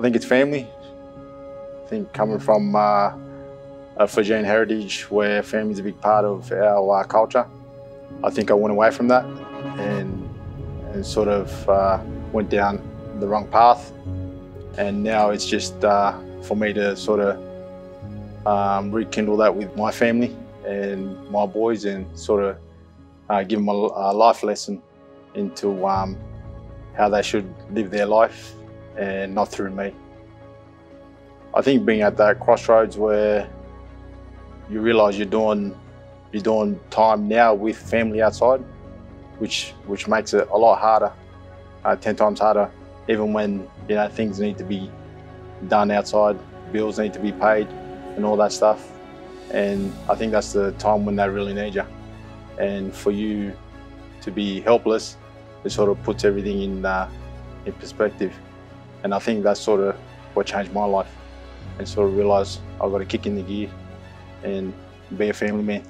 I think it's family. I think coming from a Fijian heritage where family's a big part of our culture, I think I went away from that and sort of went down the wrong path. And now it's just for me to sort of rekindle that with my family and my boys and sort of give them a life lesson into how they should live their life and not through me. I think being at that crossroads where you realise you're doing time now with family outside, which makes it a lot harder, 10 times harder, even when, you know, things need to be done outside, bills need to be paid and all that stuff. And I think that's the time when they really need you. And for you to be helpless, it sort of puts everything in perspective. And I think that's sort of what changed my life, and sort of realised I've got to kick in the gear and be a family man.